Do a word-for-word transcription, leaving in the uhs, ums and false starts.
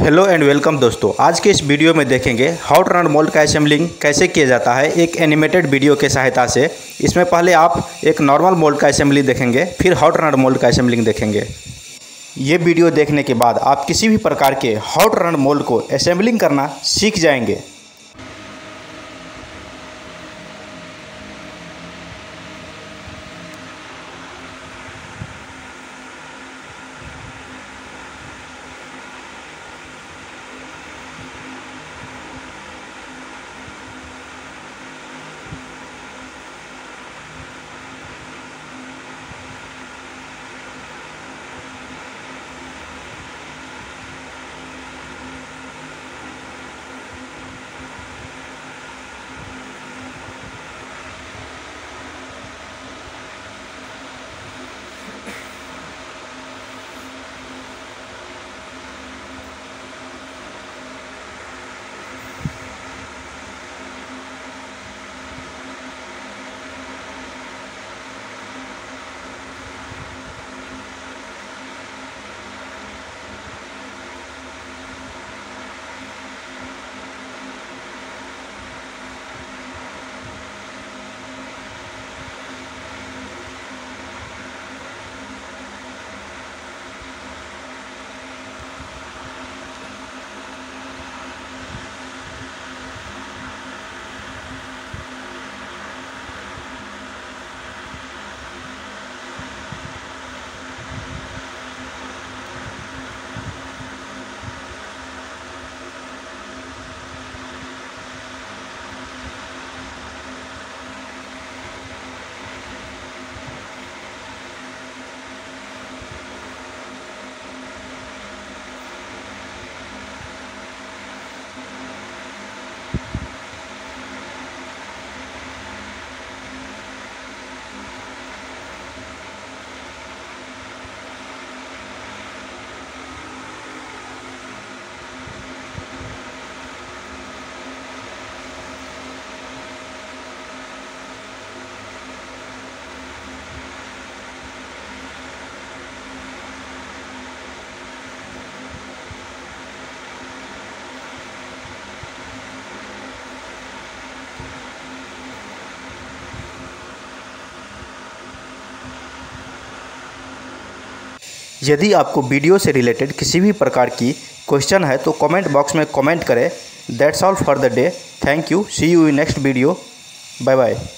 Hello and welcome दोस्तों, आज के इस वीडियो में देखेंगे हॉट रन मोल्ड का असेंबलिंग कैसे किया जाता है एक एनिमेटेड वीडियो के सहायता से। इसमें पहले आप एक नॉर्मल मोल्ड का असेंबली देखेंगे, फिर हॉट रन मोल्ड का असेंबलिंग देखेंगे। ये वीडियो देखने के बाद आप किसी भी प्रकार के हॉट रन मोल्ड को असेंबलिंग करना सीख जाएंगे। यदि आपको वीडियो से रिलेटेड किसी भी प्रकार की क्वेश्चन है तो कमेंट बॉक्स में कमेंट करें। That's all for the day. Thank you. See you in next video. Bye bye.